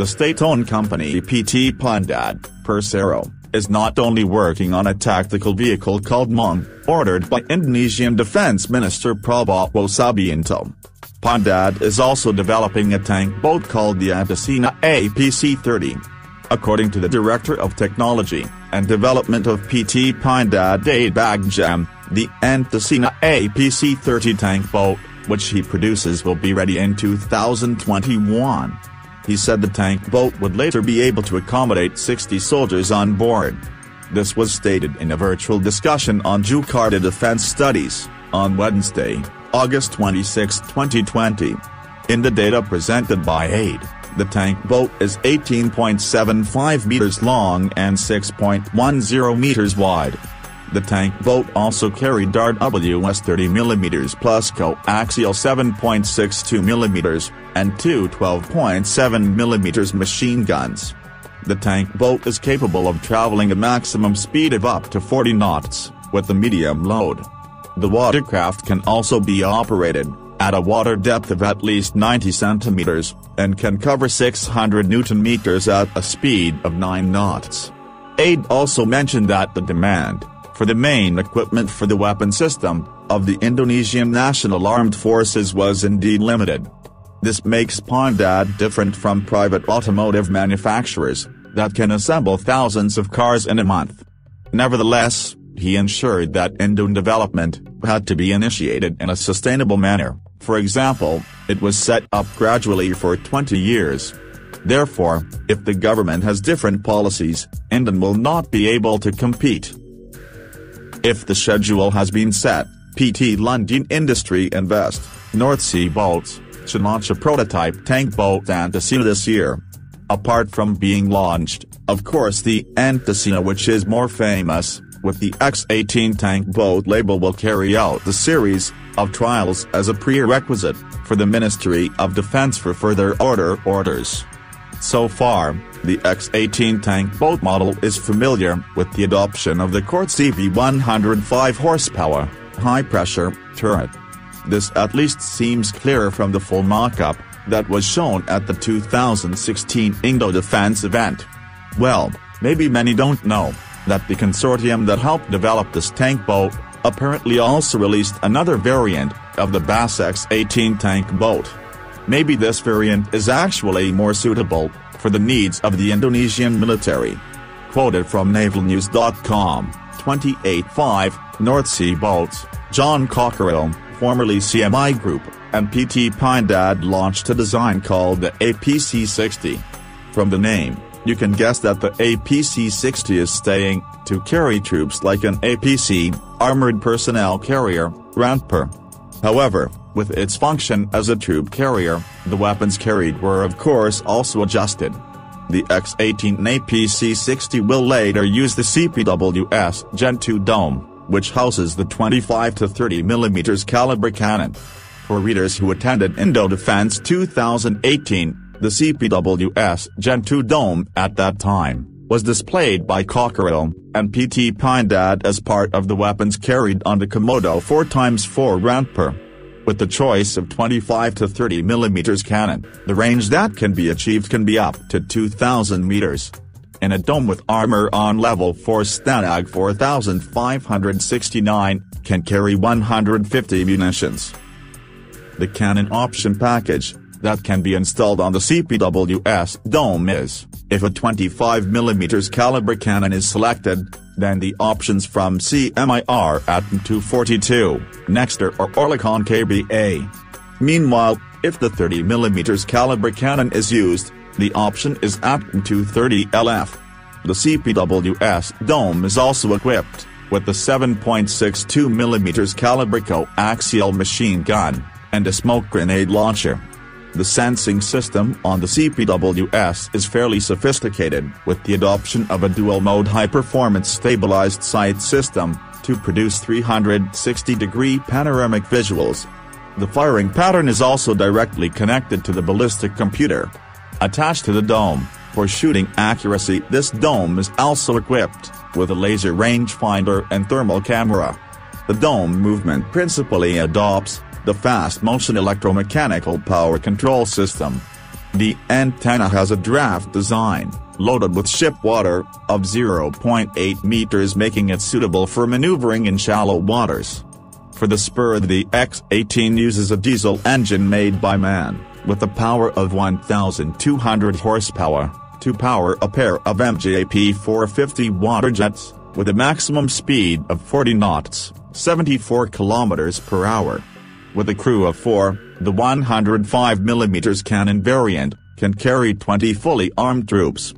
The state-owned company PT Pindad, Persero, is not only working on a tactical vehicle called MAN, ordered by Indonesian Defense Minister Prabowo Subianto. Pindad is also developing a tank boat called the Antasena APC-30. According to the Director of Technology and Development of PT Pindad Bagjam, the Antasena APC-30 tank boat, which he produces, will be ready in 2021. He said the tank boat would later be able to accommodate 60 soldiers on board. This was stated in a virtual discussion on Jakarta Defense Studies, on Wednesday, August 26, 2020. In the data presented by AID, the tank boat is 18.75 meters long and 6.10 meters wide. The tank boat also carried RCWS 30mm plus coaxial 7.62mm, and two 12.7mm machine guns. The tank boat is capable of traveling a maximum speed of up to 40 knots, with a medium load. The watercraft can also be operated, at a water depth of at least 90 centimeters, and can cover 600 Newton-meters at a speed of 9 knots. AID also mentioned that the demand for the main equipment for the weapon system of the Indonesian National Armed Forces was indeed limited. This makes Pindad different from private automotive manufacturers that can assemble thousands of cars in a month. Nevertheless, he ensured that Indon development had to be initiated in a sustainable manner. For example, it was set up gradually for 20 years. Therefore, if the government has different policies, Indon will not be able to compete. If the schedule has been set, PT Lundin Industry Invest, North Sea Boats, should launch a prototype tank boat Antasena this year. Apart from being launched, of course, the Antasena, which is more famous, with the X-18 tank boat label, will carry out the series of trials as a prerequisite for the Ministry of Defense for further orders. So far, the X-18 tank boat model is familiar with the adoption of the CT-CV 105HP, high-pressure, turret. This at least seems clearer from the full mock-up that was shown at the 2016 Indo-Defense event. Well, maybe many don't know that the consortium that helped develop this tank boat apparently also released another variant of the Bass X-18 tank boat. Maybe this variant is actually more suitable for the needs of the Indonesian military. Quoted from Navalnews.com, 28/5, North Sea Boats, John Cockerill, formerly CMI Group, and PT Pindad launched a design called the APC-60. From the name, you can guess that the APC-60 is staying to carry troops like an APC, armored personnel carrier, ramper. However, with its function as a troop carrier, the weapons carried were of course also adjusted. The X-18 APC-60 will later use the CPWS Gen 2 dome, whiwhich houses the 25 to 30 mm caliber cannon. For readers who attended Indo-Defense 2018, the CPWS Gen 2 dome at that time was displayed by Cockerill and PT Pindad as part of the weapons carried on the Komodo 4x4 ramper. With the choice of 25 to 30 mm cannon, the range that can be achieved can be up to 2,000 meters. In a dome with armor on level 4, STANAG 4569 can carry 150 munitions. The cannon option package that can be installed on the CPWS dome is, if a 25 mm caliber cannon is selected, then the options from CMI are ATM242, Nexter or Oerlikon KBA. Meanwhile, if the 30 mm caliber cannon is used, the option is ATM 230LF. The CPWS dome is also equipped with the 7.62 mm caliber coaxial machine gun, and a smoke grenade launcher. The sensing system on the CPWS is fairly sophisticated, with the adoption of a dual-mode high-performance stabilized sight system, to produce 360-degree panoramic visuals. The firing pattern is also directly connected to the ballistic computer attached to the dome. For shooting accuracy, this dome is also equipped with a laser rangefinder and thermal camera. The dome movement principally adopts the fast motion electromechanical power control system. The antenna has a draft design, loaded with ship water, of 0.8 meters, making it suitable for maneuvering in shallow waters. For the spur, the X-18 uses a diesel engine made by MAN, with a power of 1,200 horsepower, to power a pair of MJP 450 water jets, with a maximum speed of 40 knots, 74 km per hour. With a crew of 4, the 105mm cannon variant can carry 20 fully armed troops.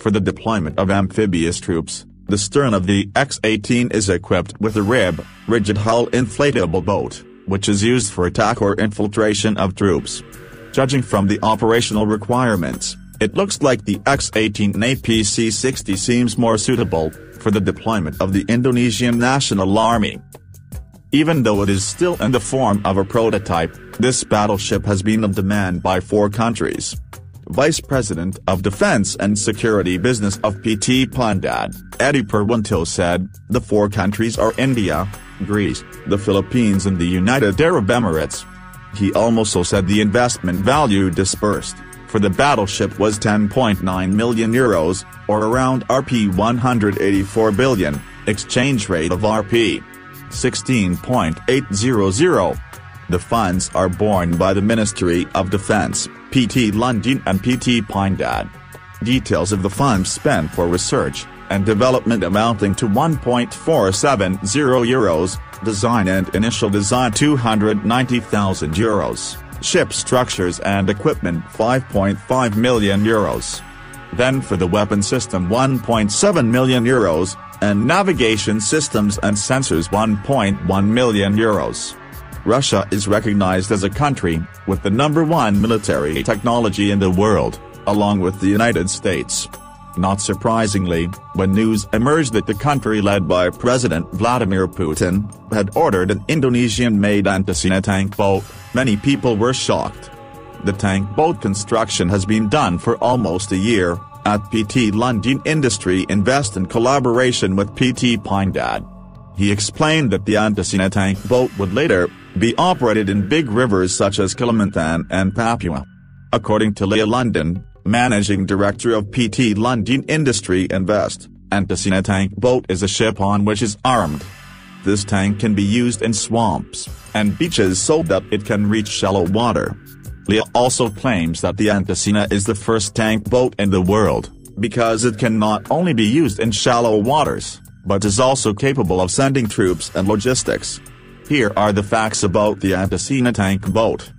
For the deployment of amphibious troops, the stern of the X-18 is equipped with a RIB, rigid hull inflatable boat, which is used for attack or infiltration of troops. Judging from the operational requirements, it looks like the X-18 APC-60 seems more suitable for the deployment of the Indonesian National Army. Even though it is still in the form of a prototype, this battleship has been in demand by 4 countries. Vice President of Defense and Security Business of PT Pindad, Eddie Purwanto said, the 4 countries are India, Greece, the Philippines and the United Arab Emirates. He also said the investment value disbursed for the battleship was €10.9 million, or around $184 billion, exchange rate of $16.800. The funds are borne by the Ministry of Defense, PT Lundin and PT Pindad. Details of the funds spent for research and development amounting to €1.470 million, design and initial design €290,000, ship structures and equipment €5.5 million. Then for the weapon system €1.7 million, and navigation systems and sensors €1.1 million. Russia is recognized as a country with the #1 military technology in the world, along with the United States. Not surprisingly, when news emerged that the country led by President Vladimir Putin had ordered an Indonesian-made Antasena tank boat, many people were shocked. The tank boat construction has been done for almost a year, at PT Lundin Industry Invest in collaboration with PT Pindad. He explained that the Antasena tank boat would later be operated in big rivers such as Kalimantan and Papua. According to Leah London, Managing Director of PT Lundin Industry Invest, Antasena tank boat is a ship on which is armed. This tank can be used in swamps and beaches so that it can reach shallow water. Leah also claims that the Antasena is the first tank boat in the world, because it can not only be used in shallow waters, but is also capable of sending troops and logistics. Here are the facts about the Antasena tank boat.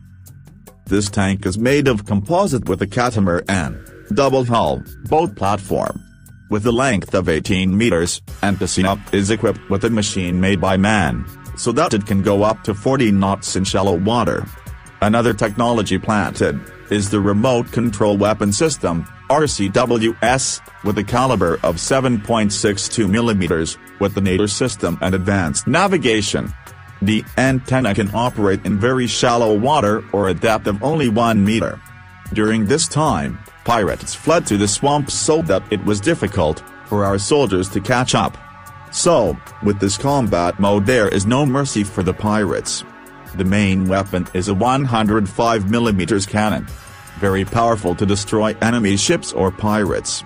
This tank is made of composite with a catamaran, double-hull, boat platform. With a length of 18 meters, Antasena is equipped with a machine made by MAN, so that it can go up to 40 knots in shallow water. Another technology planted is the Remote Control Weapon System, RCWS, with a caliber of 7.62 mm, with the NATO system and advanced navigation. The antenna can operate in very shallow water or a depth of only 1 meter. During this time, pirates fled to the swamps so that it was difficult for our soldiers to catch up. So, with this combat mode there is no mercy for the pirates. The main weapon is a 105mm cannon. Very powerful to destroy enemy ships or pirates.